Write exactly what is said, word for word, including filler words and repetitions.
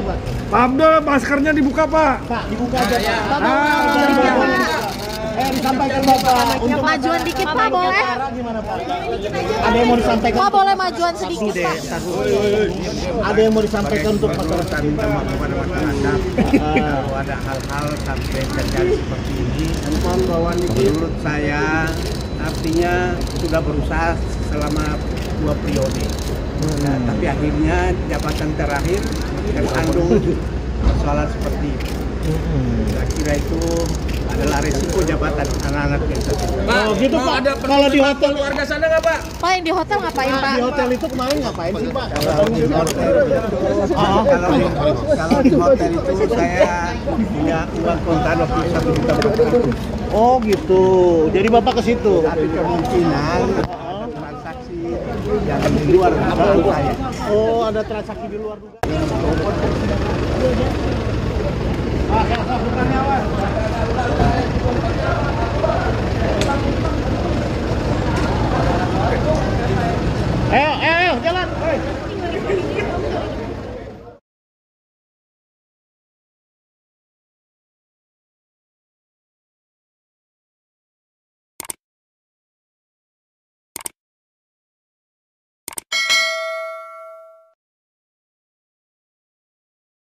Pak Abdul, maskernya dibuka Pak. Pak, dibuka aja Pak. Eh, disampaikan Bapak. Untuk majuan dikit Pak, boleh? Ada yang mau disampaikan? Pak, boleh majuan sedikit Pak. Ada yang mau disampaikan untuk masyarakat kepada masyarakat. Ada hal-hal sampai terjadi seperti ini. Mohon bahwa menurut saya artinya sudah berusaha selama dua periode. Nah, tapi akhirnya jabatan terakhir terkandung persoalan seperti itu. Saya kira itu adalah resiko jabatan anak-anak kita. Pak, oh, gitu, Pak. Ada kalau di hotel keluarga sana nggak Pak? Pak, yang di hotel ngapain Pak? Di hotel itu kemarin ngapain sih Pak? Kalau di hotel, oh, kalau, di, kalau di hotel itu saya punya uang kontan waktu satu juta berapa. Oh gitu. Jadi Bapak ke situ. Tapi kemungkinan ada transaksi yang di luar. Apa, oh, ada transaksi di luar juga.